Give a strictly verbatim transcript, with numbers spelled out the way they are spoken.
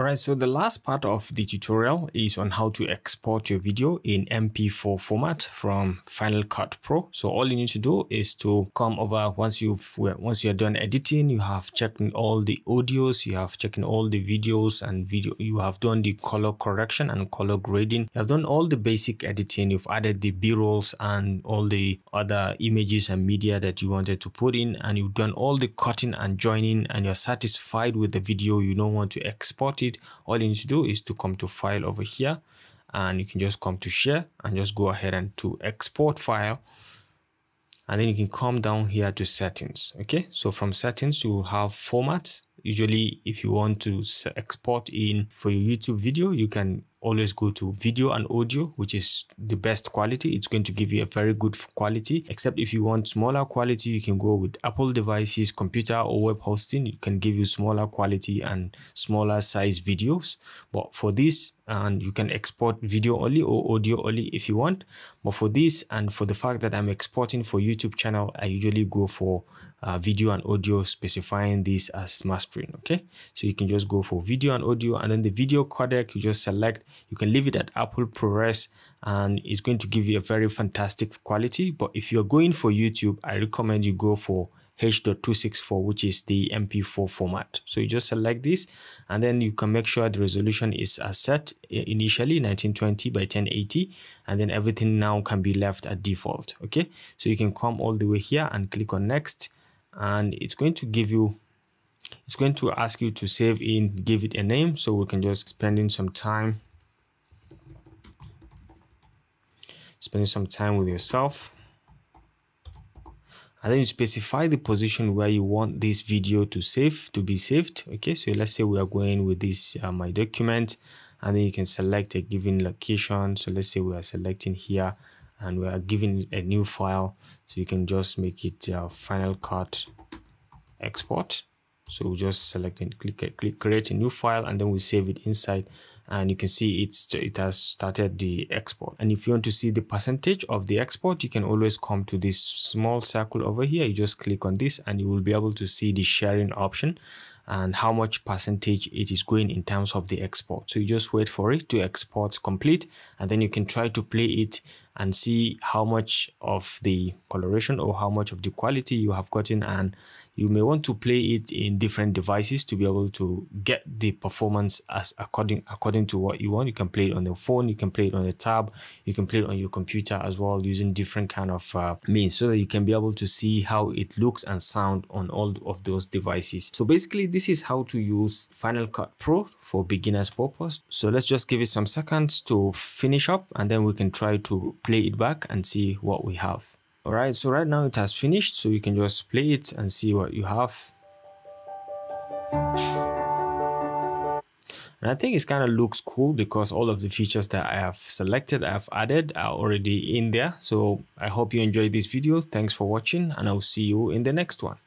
Alright, so the last part of the tutorial is on how to export your video in M P four format from Final Cut Pro. So all you need to do is to come over once you've once you're done editing, you have checked all the audios, you have checked all the videos and video, you have done the color correction and color grading, you have done all the basic editing, you've added the B-rolls and all the other images and media that you wanted to put in, and you've done all the cutting and joining, and you're satisfied with the video, you don't want to export it. All you need to do is to come to file over here, and you can just come to share and just go ahead and to export file, and then you can come down here to settings. Okay, so from settings you have format. Usually if you want to export in for your YouTube video, you can always go to video and audio, which is the best quality. It's going to give you a very good quality, except if you want smaller quality, you can go with Apple devices, computer or web hosting. It can give you smaller quality and smaller size videos, but for this, and you can export video only or audio only if you want, but for this and for the fact that I'm exporting for YouTube channel, I usually go for uh, video and audio, specifying this as mastering. Okay, so you can just go for video and audio, and then the video codec you just select. You can leave it at Apple ProRes, and it's going to give you a very fantastic quality. But if you're going for YouTube, I recommend you go for H dot two six four, which is the M P four format. So you just select this, and then you can make sure the resolution is as set initially, nineteen twenty by ten eighty, and then everything now can be left at default. Okay, so you can come all the way here and click on next, and it's going to give you it's going to ask you to save in, give it a name, so we can just spend in some time spending some time with yourself. And then you specify the position where you want this video to save, to be saved. Okay, so let's say we are going with this uh, my document, and then you can select a given location. So let's say we are selecting here, and we are giving a new file. So you can just make it uh, Final Cut export. So we'll just select and click, click create a new file, and then we save it inside, and you can see it's it has started the export. And if you want to see the percentage of the export, you can always come to this small circle over here. You just click on this, and you will be able to see the sharing option and how much percentage it is going in terms of the export. So you just wait for it to export complete, and then you can try to play it and see how much of the coloration or how much of the quality you have gotten. And you may want to play it in different devices to be able to get the performance as according according to what you want. You can play it on the phone, you can play it on the tab, you can play it on your computer as well, using different kind of uh, means, so that you can be able to see how it looks and sound on all of those devices. So basically this This is how to use Final Cut Pro for beginners purpose. So let's just give it some seconds to finish up, and then we can try to play it back and see what we have. Alright, so right now it has finished, so you can just play it and see what you have. And I think it kind of looks cool because all of the features that I have selected, I have added, are already in there. So I hope you enjoyed this video. Thanks for watching, and I'll see you in the next one.